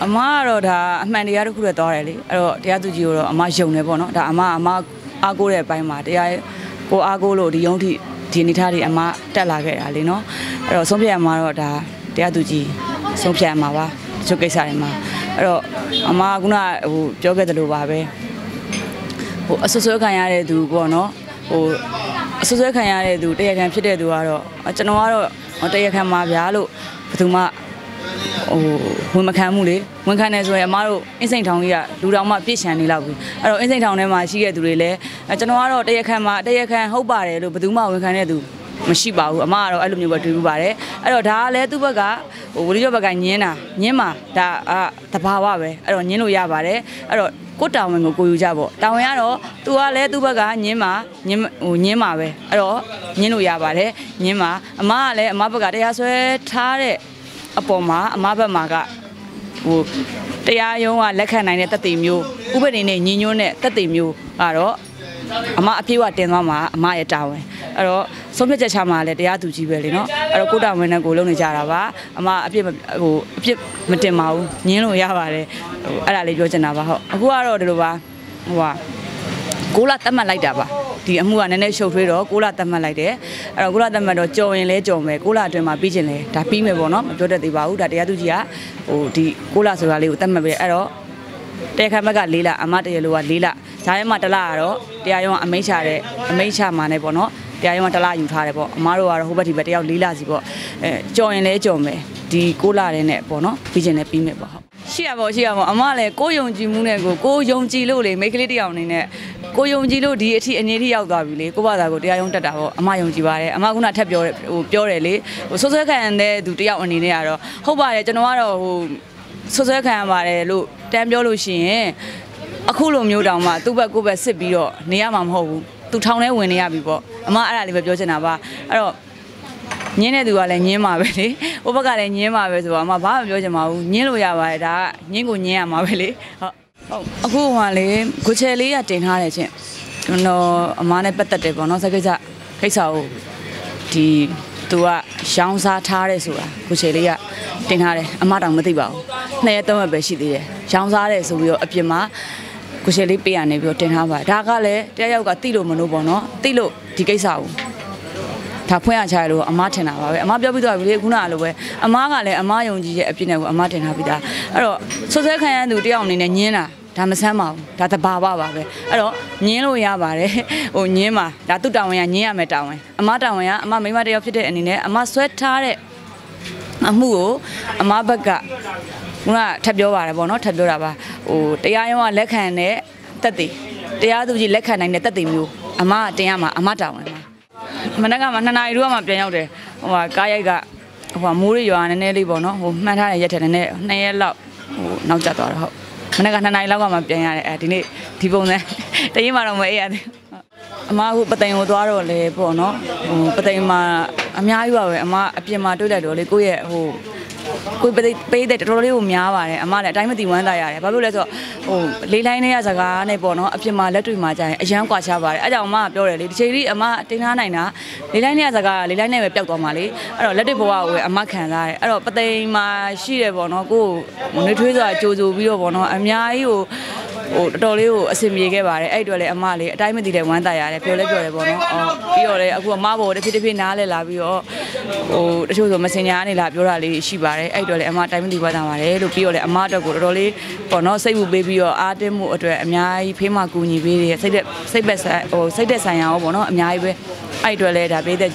Amaro da many other good already, or the other Juro, Amajone Bono, the Ama Agore by Matia, O Agolo, the Yonti Tinitari, Ama Telage, Alino, or Sophia Maro da, the other G, Sophia Mava, Sokesarima, or Amaguna, who jogged the Lubabe. So can I do Bono, or so can I do, they can fit the Duaro, a Chanoro, or they can Mavialo, Putuma. When my family, when can I say, "Maro, in Saint Town, yeah, do that much business, you love it." I in Saint Town, my sister do it. I just know, Maro, they can help buy it. But do my when can I do? My she buy, Maro, I don't know what to buy. I don't know. Let do baga. We do baga niena, niema. Ta pahawa. I don't nienu ya buy. I don't go down and go jabo. Down yaro. Do I let do baga niema, niema we. I don't nienu ya buy. Niema. Ma le ma baga they aswe tare. Apoma, Maba Maga, who they are young, Lacanine, Tatimu, Uberine, Nunune, Tatimu, Aro, Amapiwa, Tenama, Maya Tower, Aro, some of the Chamale, they are to Gibelino, Arakuda, when I go on Jarava, Ama Matemau, Nino Yavare, Arale Jojanava, who are Rodova, Gula Tamaladaba. The Amua and a show video, Gula Tamalade, and Gula Tamadojo and Lejome, Gula de Mabijane, Tapime Bonum, Joda de Bau, that the Aduja, or the Gula Suvali, Tamabe Aro, Tecamaga Lila, Amadelua Lila, Taimatalaro, the Ion Amechare, Amecha Manebono, the Ionatala in Tarebo, Maro or Hubati Batia Lila Zibo, Join Lejome, the Gula in Bono, Pijane Pimebo. She abo, Amale, Goyonji Munego, Goyonji Lule, make it down in it. Goyonji Lo, DT and Yeti Algabili, Gobadago, the Ion Tadao, Amayonjiba, Amaguna Tabio, Piorelli, Sosa can there do the Oninero, Hobare, Januaro, Sosa can Mare, Lu, Tambiolushin, eh? A cool mudama, Tuba Guba Sibio, Niamam Ho, to town when Yabibo, Amara Libajanaba, Aro. Nene do ale nyema bele, obaga le nyema bele so ama ba myo chama u, nyin lo ya ba da, nyin ko nyin ya ma bele. Ho, aku ma le goche le ya tin tha le chin. No ama ne pattat de bon no sakaisa kaisa o di tu a shaung sa tha de so a goche le ya tin tha de, ama taw ma thai ba o. 2 3 ba be shi thi de. Shaung sa de so bi yo a pyin ma goche le pe ya ne bi yo tin tha ba. Da ka le tia yauk ka ti lo mon lo bon no, ti lo di kaisa o. Tapuanchalo, a martina, a Mabido, a Margale, a Mayonji, a Pina, a Martina Habida. So they can do down in a Nina, Tamasama, Tata Baba, Aro, Nino Yabare, O Nima, Tatu down and Niametown, a Matawaya, a Mamma of the Nina, a Maswet Tare, a Muo, a Mabaga, Tabioa, Bono Tabioa, O Tayama Lecane, Tati, Tayadu Lecan and Tatimu, Ama Tayama, a Matawana. Managa Manana Roma Pianote, or Gayaga, or Murio and Nelly Bono, who Mana yet and Nayla, no Jator. Managan I love my piano at the Tibone, the Yamaway. Mahu Patayo Doro Le Bono, Patama Amiawa, Ama Pima Duda, Liguia, who could pay that Rolio Miawa, Amara, Timothy Wanda, Babuleto, Lilane as a Gane Bono, Apima Letu Maja, Janka Chava, Adama, Dorelli, Chiri, Ama, Tinana, Lilane as a Gar, Lilane Peltomali, or Letipo, Amaka, or Patema, Shire Bono, go, Nutuza, Jozo, Vio Bono, Amiayu, Dolio, Simigeva, Idol, Amali, Timothy Wanda, Piola Bono, Piole, Aguamavo, the Filipinale Labio, or the Jozo Messiniani Labura, Shibari. I don't know what I'm doing. I don't